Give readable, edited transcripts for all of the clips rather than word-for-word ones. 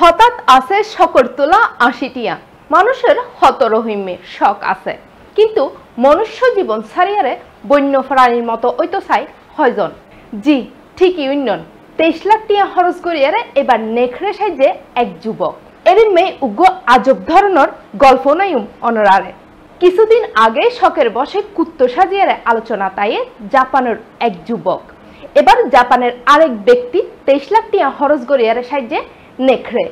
हठात आसे शकरतला 80टिया मानुषेर हतरहिमे शक आसे किन्तु मनुष्य जीवन छाड़िये बन्य प्राणीर मतो अत्यचाय हयजन जी ঠিকই উন্নয়ন 23 লাখ টিয়া খরচ করিয়ে এবার নেখড়ে সাইজে এক যুবক এদিন মেয়ে উগ্র আজব ধরনের গল্প নয়ুম অনরারে কিছুদিন আগে শখের বসে কুত্তো সাজিয়ে আলোচনা তাইয়ে জাপানের এক যুবক এবার জাপানের আরেক ব্যক্তি 23 লাখ টিয়া খরচ করিয়ে সাইজে নেখড়ে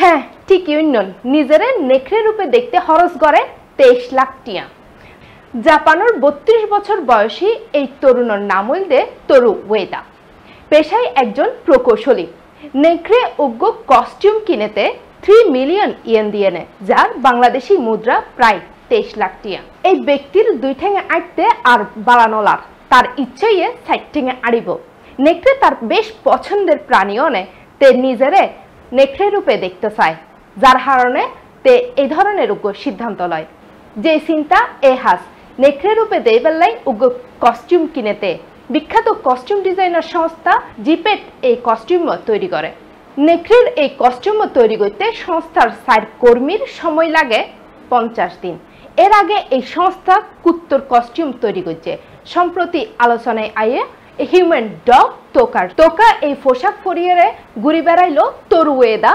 হ্যাঁ ঠিকই উন্নয়ন নিজেরে নেখড়ে রূপে দেখতে খরচ করে 23 লাখ টিয়া জাপানের 32 বছর বয়সী এই তরুণের নাম হইল তরু ওয়েদা পেশায় একজন প্রকৌশলী নেকড়ে উগ্র কস্টিউম কিনেতে 3 মিলিয়ন ইয়েন দিয়ে নেয় যার বাংলাদেশি মুদ্রা প্রায় 23 লাখ টিয়া এই ব্যক্তির দুই ঠ্যাঙে আটতে আর বাড়ানোলার তার ইচ্ছেয়ে সাইড ঠ্যাঙে আড়িব নেকড়ে তার বেশ পছন্দের প্রাণীও নেয় তে নিজেরে নেকড়ে রূপে দেখতে চায় যার কারণে তে এই ধরনের উগ্র সিদ্ধান্ত লয় যে চিন্তা এ হাস नेखड़े रूपे देवल्लाई उग्र कस्ट्यूम किनेते विख्यात कस्ट्यूम डिजाइनर संस्था जिपेट ए कस्ट्यूम तैरी करे नेखड़ेर ए कस्ट्यूम तैरी करते संस्थार चार कर्मीर समय लागे 50 दिन एर आगे ए संस्था कुत्तोर कस्ट्यूम तैरी करछे सम्प्रति आलोचनाय आए ह्यूमन डग तोकार तोका ए पोशाक परिये घुरे बेड़ाइलो तोरु ओएदा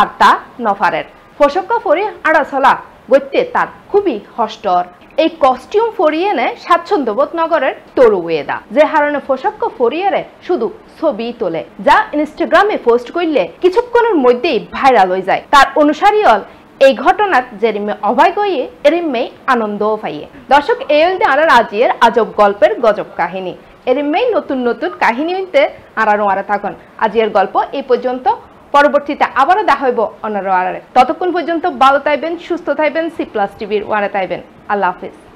आर तार नफारेर पोशाक परिये आड़ाचला गते तार खुबी हस्टर এই কস্টিউম পরিয়ে নেয় স্বাচ্ছন্দ্যবোধ নগরের তরু ওয়েদা যে হারণে পোশাক পরিয়ে শুধু ছবি তোলে যা ইনস্টাগ্রামে পোস্ট করলে কিছুক্ষণের মধ্যেই ভাইরাল হয়ে যায় তার অনুসারী হল এই ঘটনাত জেরিমে অবাক হয়ে এরিমে আনন্দও পাইয়ে দর্শক এই হইতে আরা রাজিয়ের আজব গল্পের গজব কাহিনী এরিমে নতুন নতুন কাহিনী হইতে আরানো আরা থাকুন আজিয়ের গল্প এই পর্যন্ত পরবর্তীতে আবারও দেখা হইব অন্যরা আরে ততক্ষণ পর্যন্ত ভালো থাকবেন সুস্থ থাকবেন C+ টিভির ওয়ারে থাকবেন আল্লাহ হাফেজ।